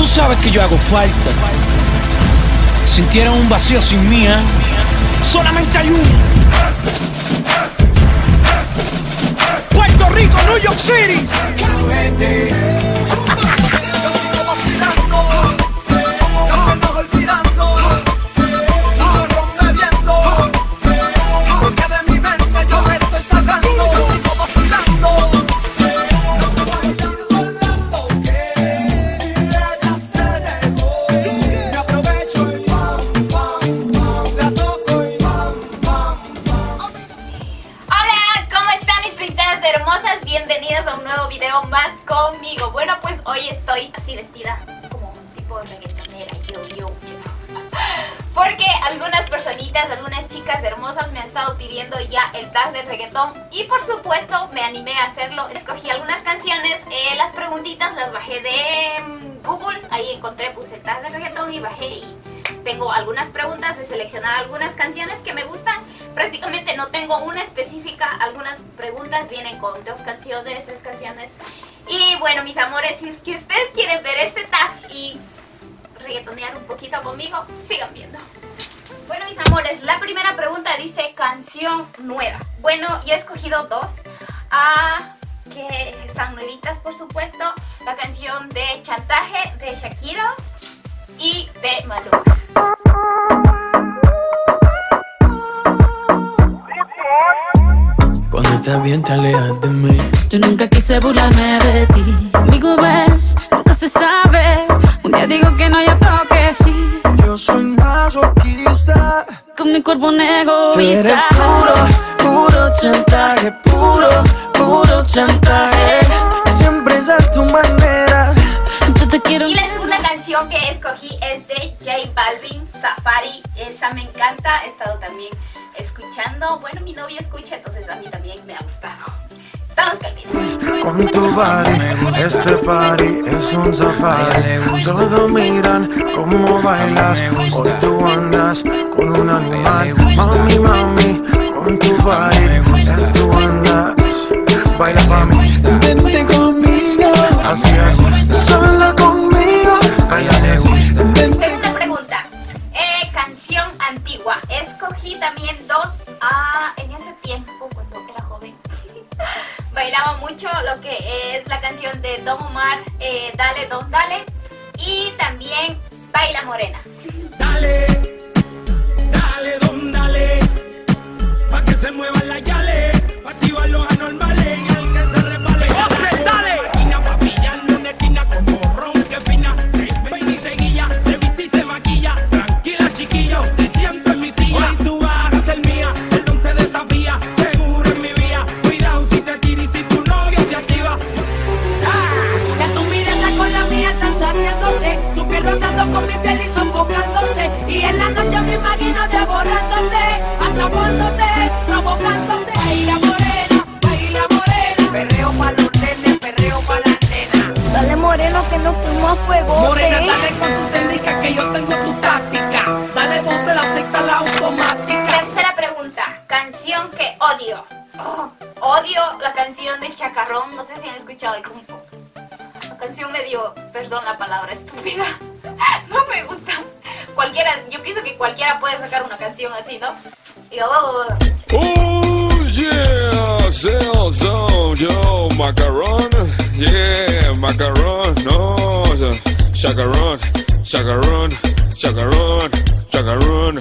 Tú sabes que yo hago falta. Sintieron un vacío sin mí, ¿eh? Solamente hay un Puerto Rico, New York City. Y por supuesto me animé a hacerlo. Escogí algunas canciones, las preguntitas las bajé de Google. Ahí encontré, puse el tag de reggaetón y bajé, y tengo algunas preguntas. He seleccionado algunas canciones que me gustan. Prácticamente no tengo una específica. Algunas preguntas vienen con 2 canciones, 3 canciones. Y bueno, mis amores, si es que ustedes quieren ver este tag y reggaetonear un poquito conmigo, sigan viendo. Bueno, mis amores, la primera pregunta dice canción nueva. Bueno, yo he escogido 2 que están nuevitas, por supuesto. La canción de Chantaje de Shakira y de Maluma. Cuando estás bien te alejas de mí. Yo nunca quise burlarme de ti. Amigo, ves, nunca se sabe. Un día digo que no, yo creo que sí. Yo soy masoquista, con mi cuerpo un egoísta. Tú eres puro, puro chantaje, puro, puro chantaje. Siempre es a tu manera, yo te quiero. Y la segunda canción que escogí es de J Balvin, Safari. Esta me encanta, he estado también escuchando. Bueno, mi novia escucha, entonces a mí también me ha gustado. Vamos con el video. Con tu party, este party es un safari. Todos miran cómo bailas, hoy tú andas con un animal. Mami, mami, con tu party, tú andas, baila pa' mí. Vente conmigo, así es, sola conmigo, a ella le gusta. Segunda pregunta, canción antigua. Escogí también 2 en ese tiempo, cuando era joven bailaba mucho lo que es la canción de Don Omar, Dale Don Dale, y también Baila Morena. Dale, dale Don Dale, pa' que se muevan las yales, pa' activar los anormales y al que se repale. ¡Hombre, dale! Maquina pa' pillarme una esquina como ron que fina, se peina y se guilla, se viste y se maquilla. Tranquila chiquillo, te siento en mi silla. Hoy tú vas a ser mía, el don te desafía. Rozando con mi piel y sofocándose, y en la noche me imagino devorándote, atrapándote, provocándote. Baila morena, perreo pa' los nenes, perreo pa' las nenas. Dale moreno que nos fuimos a fuego. Morena, dale con tu técnica que yo tengo tu táctica. Dale vos te la acepta la automática. Tercera pregunta, canción que odio. Odio la canción del Chacarrón, no sé si han escuchado el grupo. La canción medio, perdón la palabra, estúpida. No me gusta. Cualquiera, yo pienso que cualquiera puede sacar una canción así, ¿no? Y yeah, sell some, yo, macarón, yeah, macarón, no, chacarón, chacarón, chacarón, chacarón.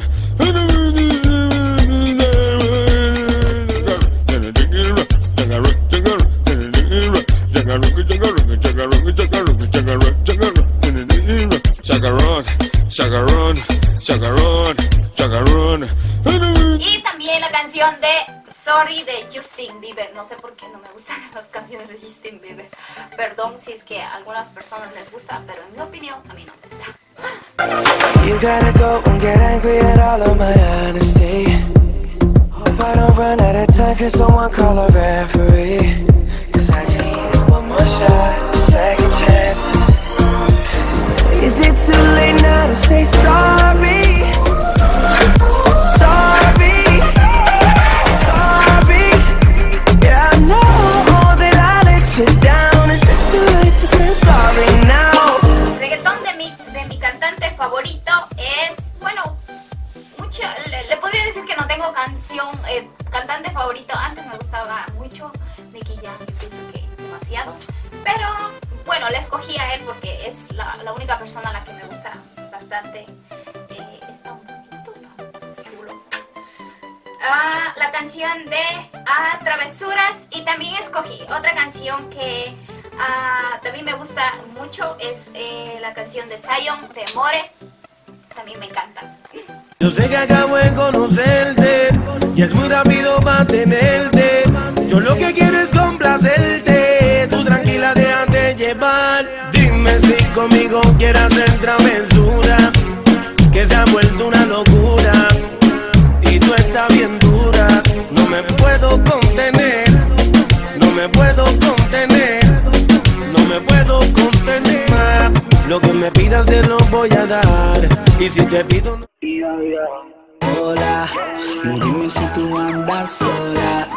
Chacarrón, chacarrón, chacarrón, chacarrón. Y también la canción de Sorry de Justin Bieber. No sé por qué no me gustan las canciones de Justin Bieber. Perdón si es que a algunas personas les gusta, pero en mi opinión a mí no me gusta. You gotta go and get angry at all of my honesty. Hope I don't run out of time, cause someone call a referee. Cause I just need one more shot, second chances. Is it too late now to say sorry? Sorry, sorry. Yeah, I know that I let you down. Is it too late to say sorry now? Reggaetón de porque es la única persona a la que me gusta bastante. Está un poquito tan chulo. Ah, la canción de Travesuras. Y también escogí otra canción que también me gusta mucho. Es la canción de Zion, de More. También me encanta. Yo sé que acabo de conocerte y es muy rápido mantenerte. Yo lo que quiero es complacerte. Tú tranquila, déjate llevar. Dime si conmigo quieres hacer travesura, que se ha vuelto una locura y tú estás bien dura. No me puedo contener, no me puedo contener, no me puedo contener. Lo que me pidas te lo voy a dar. Y si te pido no... Hola, dime si tú andas sola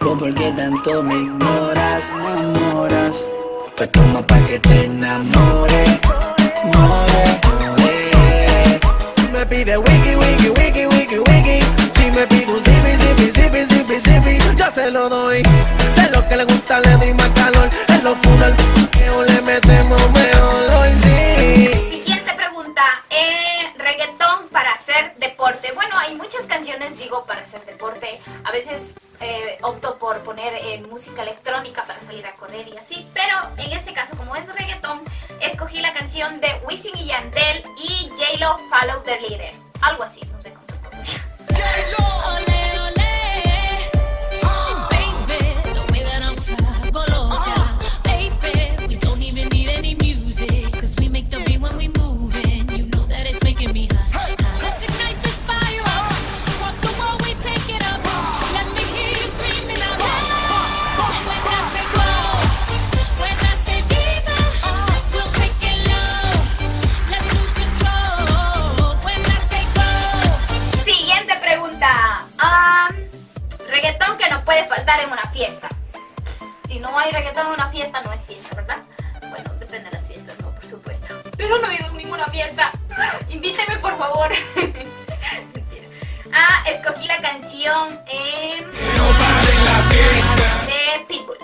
o por qué tanto me ignoras, me enamoras. Pues como pa' que te enamore, more. Me pide wiki, wiki, wiki, wiki, wiki. Si me pido zipi, zipi, zipi, zipi, zipi, yo se lo doy. Es lo que le gusta, le doy más calor. Es locura, el piqueo le metemos mejor hoy, sí. Para hacer deporte. Bueno, hay muchas canciones, digo, para hacer deporte. A veces opto por poner música electrónica para salir a correr y así. Pero en este caso, como es reggaetón, escogí la canción de Wisin y Yandel y J Lo, Follow the Leader. Algo así, no sé cómo se llama. J Lo. En una fiesta. Si no hay reggaetón en una fiesta, no es fiesta, ¿verdad? Bueno, depende de las fiestas, no, por supuesto. Pero no he ido a ninguna fiesta. Invíteme, por favor. Mentira. Escogí la canción de Pitbull.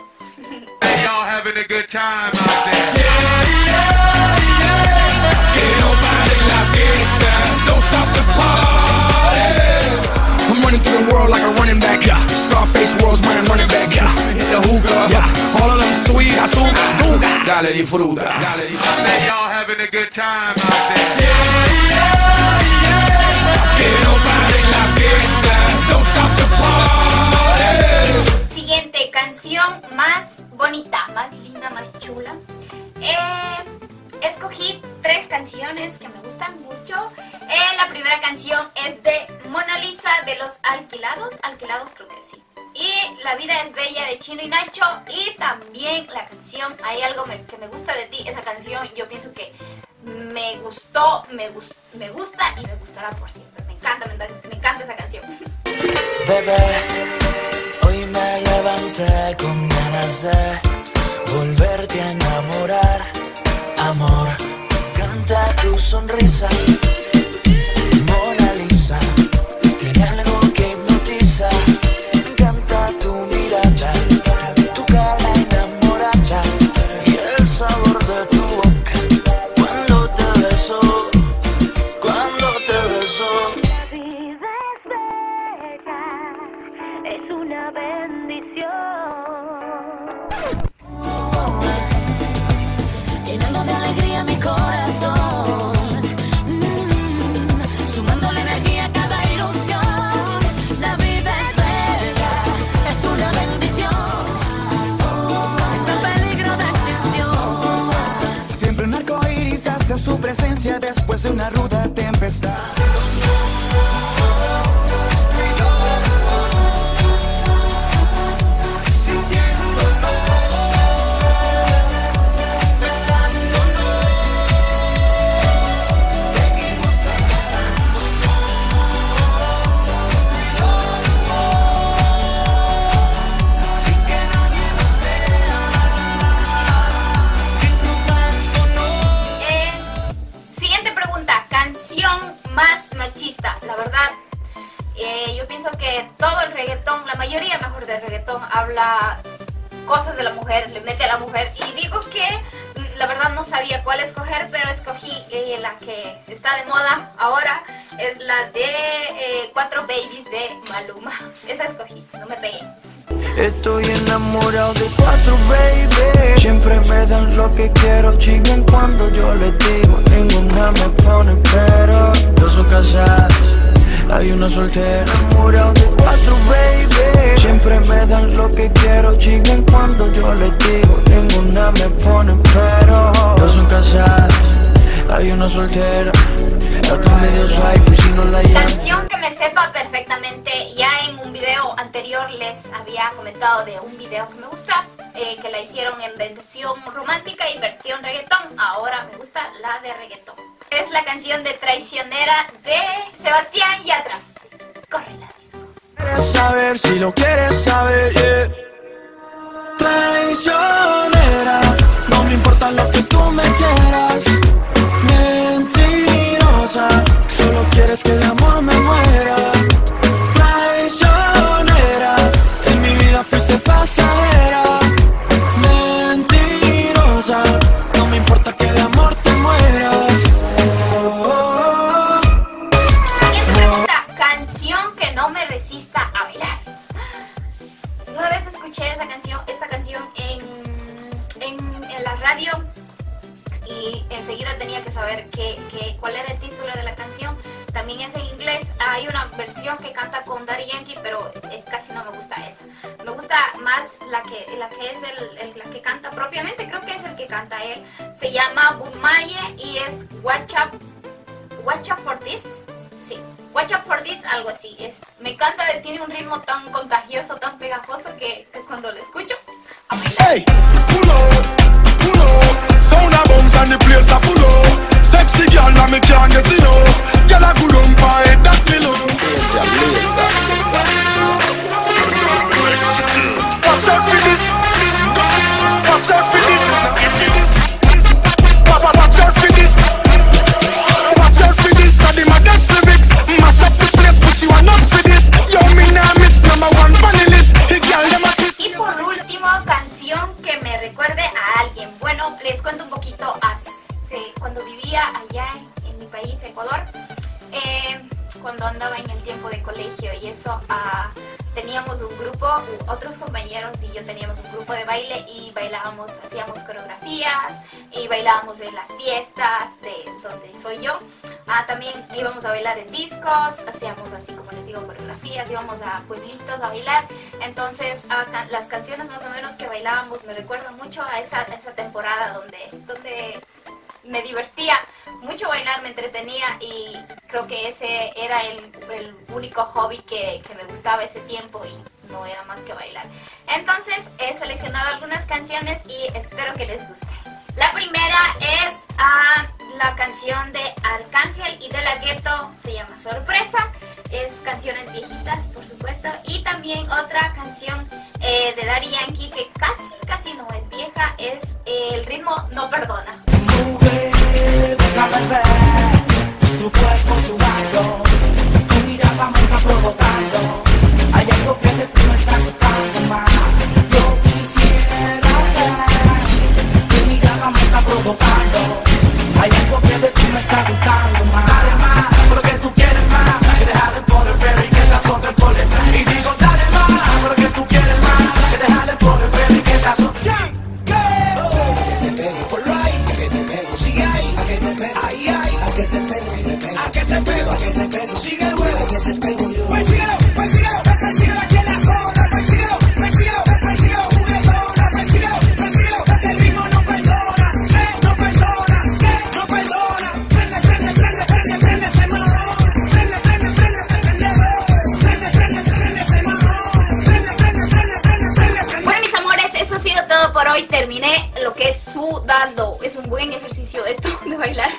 The world like a running back, yeah. Scarface world's my running back, yeah. Hit the hookah, yeah. All of them sweet, azúcar. Dale y fruta. Dale y fruta. Man, y'all having a good time out there. Yeah, yeah, yeah. Que no pare la fiesta. Don't stop the party. Siguiente canción más bonita, más linda, más chula. Escogí tres canciones que me gustan mucho. La primera canción es de Mona Lisa, de Los Alquilados. Alquilados, creo que sí. Y La Vida es Bella, de Chino y Nacho. Y también la canción Hay Algo que Me Gusta de Ti. Esa canción yo pienso que me gustó, me gusta y me gustará por siempre. Me encanta esa canción. Bebé, hoy me levanté con ganas de volverte a enamorar. Amor, canta tu sonrisa. Mona Lisa, tiene algo que hipnotiza. Me encanta tu mirada, tu cara enamorada y el sabor de tu boca. Cuando te beso, cuando te beso. La vida es bella, es una bendición. Llenando de alegría mi corazón. Sumándole energía a cada ilusión. La vida es bella, es una bendición. Está en peligro de extinción. Siempre un arco iris hacia su presencia después de una ruda tempestad. Habla cosas de la mujer, le mete a la mujer, y digo que la verdad no sabía cuál escoger, pero escogí la que está de moda ahora, es la de 4 Babies de Maluma. Esa escogí, no me pegué. Estoy enamorado de 4 babies. Siempre me dan lo que quiero, chingan cuando yo les digo. Ninguna me pone pero. Dos son casadas, hay una soltera. Enamorado de 4 babies. Siempre me dan lo que quiero, chingan cuando yo les digo. Ninguna me pone pero. Dos son casadas, hay una soltera. Canción que me sepa perfectamente. Ya en un video anterior les había comentado de un video que me gusta, que la hicieron en versión romántica y versión reggaetón. Ahora me gusta la de reggaetón. Es la canción de Traicionera de Sebastián Yatra. Córrela, disco. ¿Quieres saber si lo quieres saber? Yeah. Traicionera, no me importa lo que tú me quieras. Solo quieres que el amor me muera. Traicionera, en mi vida fuiste pasajera. Mentirosa, no me importa que de amor te mueras. Esta canción que no me resista a bailar. Una vez escuché esa canción, esta canción en la radio, y enseguida tenía que saber cuál era el título de la canción. También es en inglés, hay una versión que canta con Daddy Yankee, pero casi no me gusta esa. Me gusta más la que canta propiamente, creo que es el que canta él. Se llama Bumaye y es Watch Out for This. Sí, Watch Out for This, algo así es. Me encanta, tiene un ritmo tan contagioso, tan pegajoso, que cuando lo escucho a bailar. Y por último, canción que me recuerde a alguien. Bueno, les cuento un poquito cuando vivía allá en mi país, Ecuador, cuando andaba en el tiempo de colegio y eso, teníamos un grupo, otros compañeros y yo teníamos un grupo de baile y bailábamos, hacíamos coreografías y bailábamos en las fiestas de donde soy yo. También íbamos a bailar en discos, hacíamos así como les digo coreografías, íbamos a pueblitos a bailar. Entonces las canciones más o menos que bailábamos me recuerdan mucho a esa temporada donde me divertía mucho bailar, me entretenía, y creo que ese era el único hobby que me gustaba ese tiempo y no era más que bailar. Entonces he seleccionado algunas canciones y espero que les guste. La primera es la canción de Arcángel y de la Ghetto, se llama Sorpresa. Es canciones viejitas, por supuesto, y también otra canción de Daddy Yankee que casi no es vieja, es El ritmo no perdona. Tu cuerpo sudando, tu mirada me está provocando. Hay algo que de ti me está gustando más. Yo quisiera ver, tu mirada me está provocando. Hay algo que de ti me está gustando más. Dale más, porque tú quieres más. Que deja de poner pero y que estás otra por detrás. Y digo dale más, porque tú quieres más. Que deja de poner pero y que estás otra. Sigue el juego, persíguelo aquí en la zona, persíguelo, que el ritmo no perdona, prende ese marrón, prende. Bueno, mis amores, eso ha sido todo por hoy. Terminé lo que es sudando, es un buen ejercicio esto de bailar.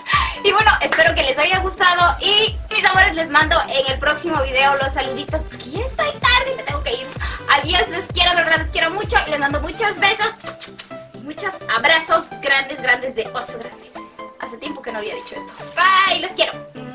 Y bueno, espero que les haya gustado y mis amores, les mando en el próximo video los saluditos porque ya estoy tarde y me tengo que ir. Adiós, les quiero, de verdad les quiero mucho y les mando muchos besos, muchos abrazos grandes de oso grande. Hace tiempo que no había dicho esto. Bye, los quiero.